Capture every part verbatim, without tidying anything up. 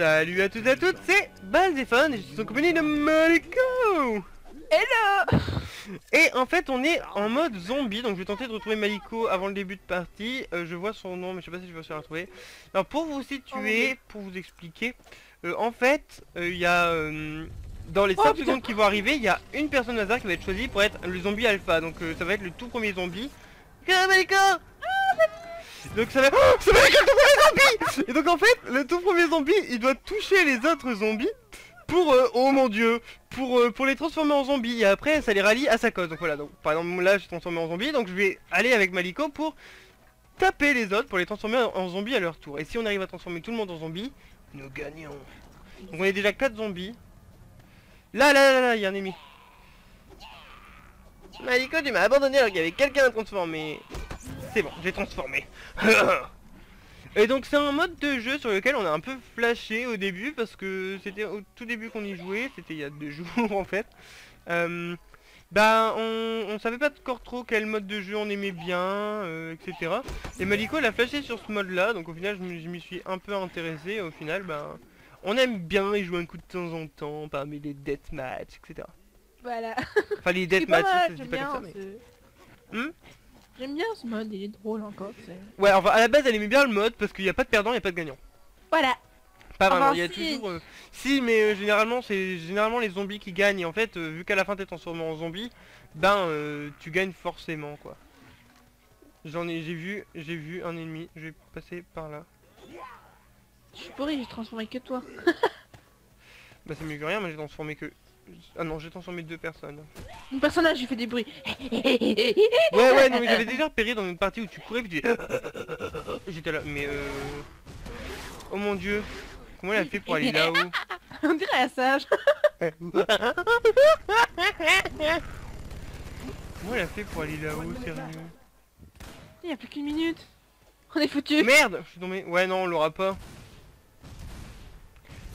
Salut à toutes et à toutes, c'est Balzéphon et je suis en compagnie de Malyco. Hello. Et en fait on est en mode zombie, donc je vais tenter de retrouver Malyco avant le début de partie. euh, Je vois son nom mais je sais pas si je vais se la retrouver. Alors pour vous situer, pour vous expliquer, euh, en fait il euh, y a euh, dans les cinq oh, secondes qui vont arriver, il y a une personne au hasard qui va être choisie pour être le zombie alpha. Donc euh, ça va être le tout premier zombie. Hello Malyco. Donc ça va... Oh, ça va être le tout premier zombie. Et donc en fait, le tout premier zombie, il doit toucher les autres zombies pour... Euh, oh mon dieu, pour, euh, pour les transformer en zombies. Et après, ça les rallie à sa cause. Donc voilà, donc par exemple, là, je suis transformé en zombie. Donc je vais aller avec Malyco pour taper les autres, pour les transformer en, en zombies à leur tour. Et si on arrive à transformer tout le monde en zombies, nous gagnons. Donc on est déjà quatre zombies. Là, là, là, là, il y a un ennemi. Malyco, tu m'as abandonné alors qu'il y avait quelqu'un à transformer. C'est bon, j'ai transformé. Et donc c'est un mode de jeu sur lequel on a un peu flashé au début, parce que c'était au tout début qu'on y jouait, c'était il y a deux jours en fait. euh, Bah on, on savait pas encore trop quel mode de jeu on aimait bien, euh, et cetera. Et Malyco elle a flashé sur ce mode là, donc au final je m'y suis un peu intéressé, et au final bah on aime bien y jouer un coup de temps en temps parmi les deathmatch, et cetera. Voilà. Enfin les deathmatch, ça se dit pas comme ça mais... Hmm. J'aime bien ce mode, il est drôle encore. Est... Ouais, enfin à la base elle aimait bien le mode parce qu'il n'y a pas de perdant, il n'y a pas de gagnant. Voilà. Pas vraiment, enfin, il y a si... toujours... Euh... Si, mais euh, généralement c'est généralement les zombies qui gagnent. Et en fait, euh, vu qu'à la fin t'es transformé en zombie, ben euh, tu gagnes forcément quoi. J'en ai, j'ai vu, j'ai vu un ennemi, je vais passer par là. Je suis pourri, j'ai transformé que toi. Bah c'est mieux que rien, mais j'ai transformé que... Ah non, j'ai transformé deux personnes. Une personne là, j'ai fait des bruits. Ouais, ouais, non mais j'avais déjà repéré dans une partie où tu courais puis tu... J'étais là, mais euh... Oh mon dieu. Comment elle a fait pour aller là-haut? On dirait un sage. Comment elle a fait pour aller là-haut, sérieux? Il y a plus qu'une minute. On est foutu. Merde, je suis tombé. Ouais, non, on l'aura pas.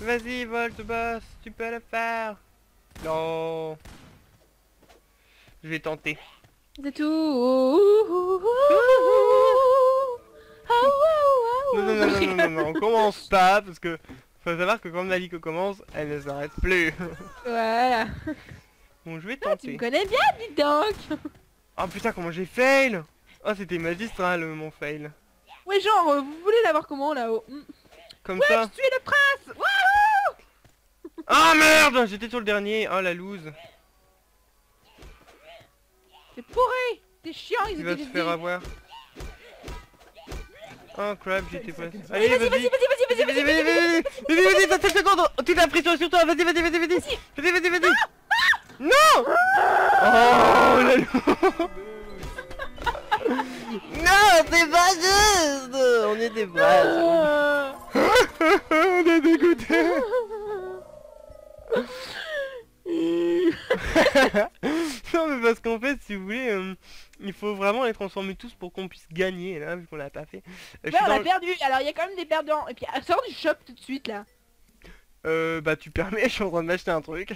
Vas-y, Volt Boss, tu peux le faire. Non, je vais tenter. C'est tout. Non, non, non, non, non, non, on commence pas parce que faut savoir que quand Malyco commence, elle ne s'arrête plus. Voilà. Bon, je vais tenter. Ah, tu me connais bien, dis donc. Oh putain, comment j'ai fail. Oh, c'était magistral mon fail. Ouais, genre, vous voulez l'avoir comment là-haut? Comme ouais, ça. Je suis le prince. Wouhou. Ah merde, j'étais sur le dernier, oh la loose. C'est pourri, t'es chiant, ils ont... Tu vas te faire avoir. Oh crap, j'étais pas... Allez, vas-y, vas-y, vas-y, vas-y, vas-y, vas-y, vas-y, vas-y, vas-y, vas-y, vingt-sept secondes, toute la pression sur toi, vas-y, vas-y, vas-y, vas-y, vas-y, vas-y, vas-y. Non. Oh la loose. Non, c'est pas juste. On est des braves. On est dégoûtés. Non mais parce qu'en fait si vous voulez euh, il faut vraiment les transformer tous pour qu'on puisse gagner là, vu qu'on l'a pas fait. Euh, bah, on a le... perdu, alors il y a quand même des perdants. Et puis sors du shop tout de suite là. Euh bah tu permets, je suis en train de m'acheter un truc.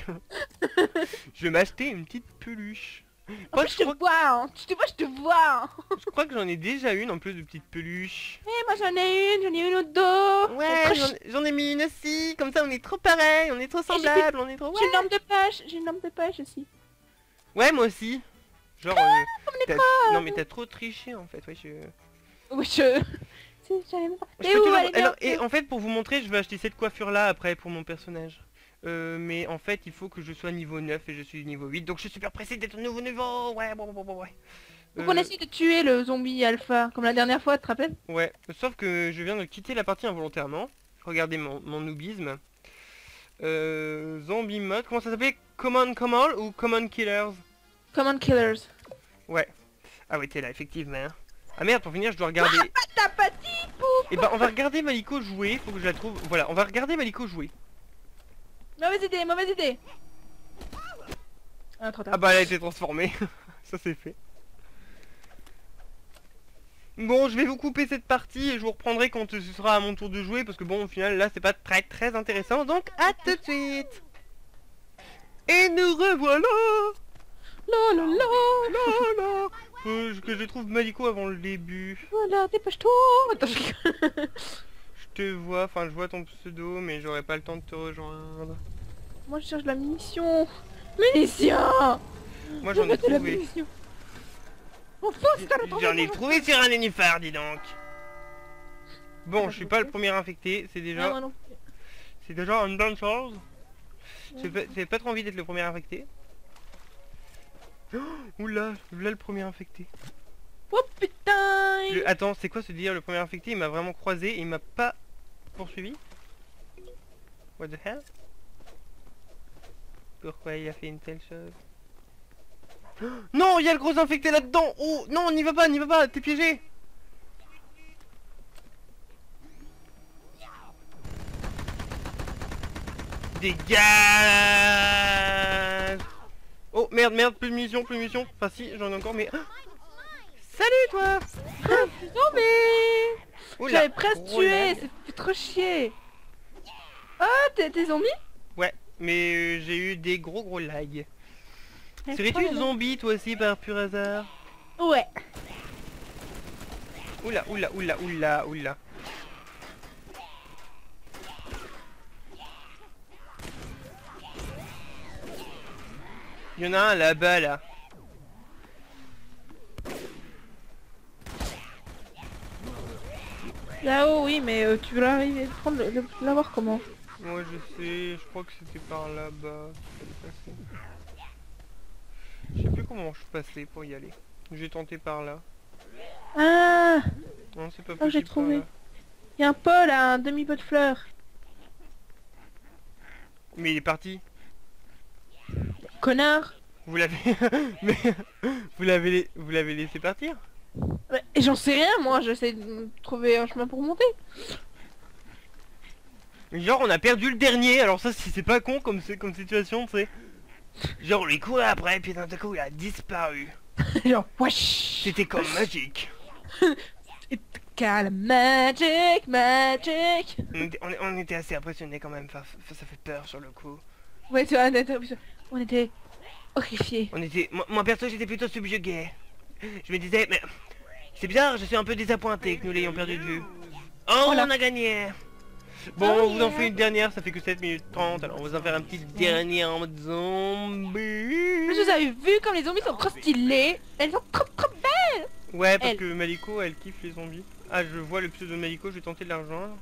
Je vais m'acheter une petite peluche. En plus, je te vois, hein. Tu te vois, je te vois, hein. Je crois que j'en ai déjà une en plus de petites peluches. Eh, moi j'en ai une, j'en ai une au dos. Ouais, j'en ai mis une aussi, comme ça on est trop pareil, on est trop semblables, on est trop... J'ai une lampe de poche, j'ai une lampe de poche aussi. Ouais, moi aussi. Genre... Non mais t'as trop triché en fait, ouais je... Ouais je... Et en fait pour vous montrer, je vais acheter cette coiffure là après pour mon personnage. Euh, mais en fait il faut que je sois niveau neuf et je suis niveau huit, donc je suis super pressé d'être au nouveau niveau. Ouais, bon bon bon ouais. Donc euh... on essaie de tuer le zombie alpha comme la dernière fois, tu te rappelles? Ouais, sauf que je viens de quitter la partie involontairement. Regardez mon, mon noobisme. Euh, zombie mode, comment ça s'appelait? Common Command ou Common Killers? Common Killers. Ouais. Ah ouais, t'es là effectivement. Ah merde, pour finir je dois regarder... Ah, patapati, pouf. Et bah on va regarder Malyco jouer, faut que je la trouve. Voilà, on va regarder Malyco jouer. Mauvaise idée, mauvaise idée. Ah, trop tard. Ah bah elle a été transformée. Ça c'est fait. Bon, je vais vous couper cette partie et je vous reprendrai quand ce sera à mon tour de jouer. Parce que bon, au final, là c'est pas très très intéressant. Donc à tout de suite. Et nous revoilà. La la la la la. euh, Que je trouve Malyco avant le début. Voilà, dépêche-toi. te vois, enfin je vois ton pseudo, mais j'aurais pas le temps de te rejoindre. Moi je cherche la munition. Munition. Moi j'en ai trouvé. J'en ai trouvé sur un nénuphar, dis donc. Bon, je suis pas le premier infecté, c'est déjà... C'est déjà une bonne chose. J'ai pas trop envie d'être le premier infecté. Oh, oula, là le premier infecté. Oh putain le... Attends, c'est quoi ce délire? Le premier infecté, il m'a vraiment croisé et il m'a pas poursuivi. What the hell? Pourquoi il a fait une telle chose? Oh, non, il y a le gros infecté là-dedans. Oh non, n'y va pas, n'y va pas, t'es piégé. Dégage. Oh merde, merde, plus de munitions, plus de munitions. Enfin si, j'en ai encore mais... Salut toi. Non mais... J'avais presque tué, c'est trop chier. Ah, t'es zombie? Ouais, mais euh, j'ai eu des gros gros lags. Serais-tu zombie toi aussi par pur hasard? Ouais. Oula, oula, oula, oula, oula. Il y en a un là-bas là. Là-haut oui, mais euh, tu veux l'arriver, prendre l'avoir comment? Moi je sais, je crois que c'était par là-bas. Je sais plus comment je passais pour y aller. J'ai tenté par là. Ah non, c'est pas possible. Ah, j'ai trouvé. Il y a un pot là, un demi-pot de fleurs. Mais il est parti. Connard. Vous l'avez... vous l'avez vous l'avez laissé partir? Et j'en sais rien moi, j'essaie de trouver un chemin pour monter. Genre on a perdu le dernier, alors ça c'est pas con comme, comme situation, tu sais. Genre on lui courait après, puis d'un coup il a disparu. Genre wesh. C'était comme magique. Magic, magic. On était, on, on était assez impressionnés quand même, ça fait peur sur le coup. Ouais, tu vois, on était horrifiés. On était... Moi, moi perso, j'étais plutôt subjugué. Je me disais, mais... C'est bizarre, je suis un peu désappointé que nous l'ayons perdu de vue. Oh, voilà. On a gagné. Bon, oh, on vous en fait une dernière, ça fait que sept minutes trente. Alors, on va en faire un petit dernier en mode zombie. Vous avez vu comme les zombies sont trop stylés. Elles sont trop trop belles. Ouais, parce elle. que Malyco, elle kiffe les zombies. Ah, je vois le pseudo de Malyco, je vais tenter de la rejoindre.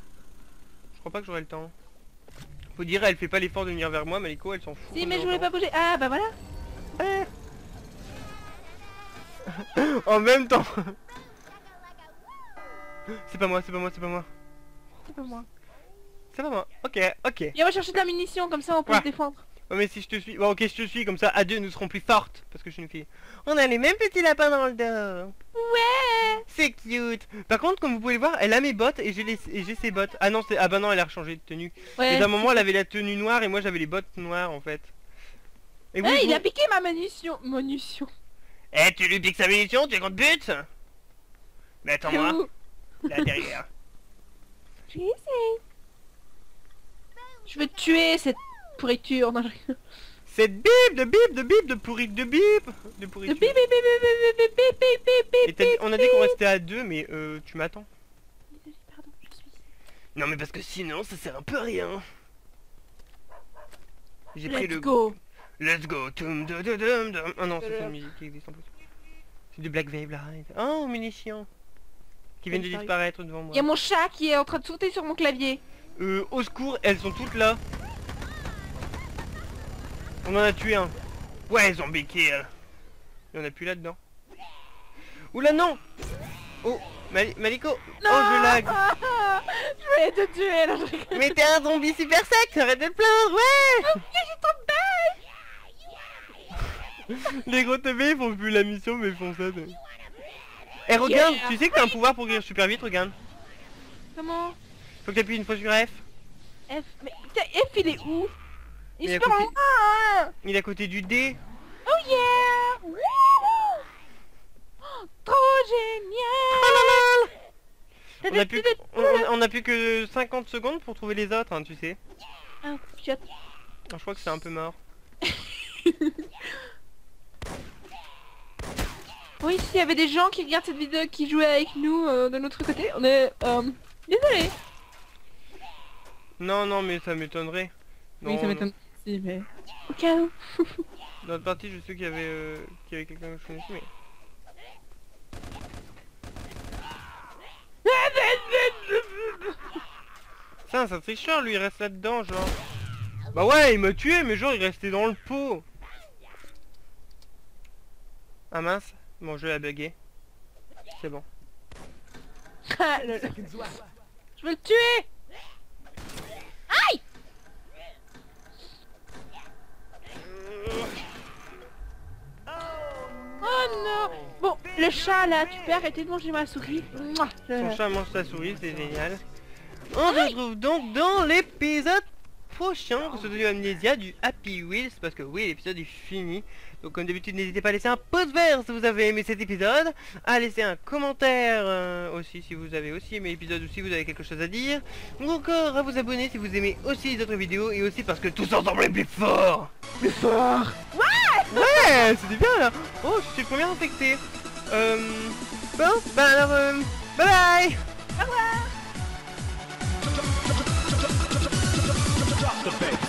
Je crois pas que j'aurai le temps. Faut dire, elle fait pas l'effort de venir vers moi, Malyco, elle s'en fout. Si, mais je voulais pas bouger. Ah, bah voilà. Ah. En même temps. C'est pas moi, c'est pas moi, c'est pas moi. C'est pas moi. C'est pas moi. Ok, ok. Et on va chercher de la munition, comme ça on peut ouais. se défendre. Ouais, mais si je te suis... Bon, ok, je te suis, comme ça, à deux, nous serons plus fortes. Parce que je suis une fille. On a les mêmes petits lapins dans le dos. Ouais. C'est cute. Par contre, comme vous pouvez le voir, elle a mes bottes et j'ai les... ses bottes. Ah non, c'est... Ah bah non, elle a rechangé de tenue. Ouais. Et d'un moment, elle avait la tenue noire et moi, j'avais les bottes noires, en fait. Et oui, hey, vous... il a piqué ma munition. Munition. Eh, hey, tu lui piques sa munition, tu es contre but. Mais attends-moi. Là, derrière. Je vais essayer. Je veux tuer cette... pourriture, non, je... Cette bip de bip de bip de pourriture de bip de pourriture. De bip bip bip bip bip bip bip. On a dit qu'on restait à deux, mais euh, tu m'attends. Pardon, je suis... Non mais parce que sinon ça sert un peu à rien. J'ai pris le go. Let's go. Tum, dum, dum, dum. Ah non, c'est une musique qui existe en plus. C'est du Black Veil Brides. Oh, munitions. Qui viennent de disparaître devant moi. Il y a mon chat qui est en train de sauter sur mon clavier. Euh, au secours, elles sont toutes là. On en a tué un. Ouais, zombie kill. Il y en a plus là-dedans. Oula non. Oh, Mal Malyco. Non. Oh, je lag. Je vais te tuer là. Mais t'es un zombie super sec, arrête de te plaindre, ouais. Oh, je suis trop belle. Les gros T V ils font plus la mission mais ils font ça. Eh hey, regarde, yeah. Tu sais que t'as un pouvoir pour guérir super vite, regarde. Comment? Faut que t'appuies une fois sur F. F, mais putain, F il est où? Il, il, est côté... hein il est à côté du D. Oh yeah. Wouhou. Oh, trop génial. On a, plus... on, on, on a plus que cinquante secondes pour trouver les autres, hein, tu sais. Ah, je... Oh, je crois que c'est un peu mort. Oui, s'il y avait des gens qui regardent cette vidéo qui jouaient avec nous euh, de notre côté, on est... Euh... Désolé. Non, non, mais ça m'étonnerait. Oui, ça m'étonnerait aussi, mais... Au cas où. Dans notre partie, je sais qu'il y avait, euh, qu'il y avait quelqu'un que je connaissais, mais... Ça, c'est un tricheur, lui, il reste là-dedans, genre. Bah ouais, il m'a tué, mais genre, il restait dans le pot. Ah mince, mon jeu a bugué. C'est bon. Ah, le... Je veux le tuer. Aïe. Oh non. Bon, le chat là, tu peux arrêter de manger ma souris. Mouah, le... Son chat mange sa souris, c'est génial. On se retrouve donc dans l'épisode prochain pour ce deuxième Amnésia du Happy Wheels, parce que oui, l'épisode est fini. Donc comme d'habitude, n'hésitez pas à laisser un pouce vert si vous avez aimé cet épisode, à laisser un commentaire euh, aussi si vous avez aussi aimé l'épisode ou si vous avez quelque chose à dire, ou encore à vous abonner si vous aimez aussi les autres vidéos, et aussi parce que tous ensemble est plus fort. Plus fort. Ouais. Ouais, c'était bien là. Oh, je suis le premier infecté. Euh... Bon, bah alors, euh, bye bye. Au revoir. The best.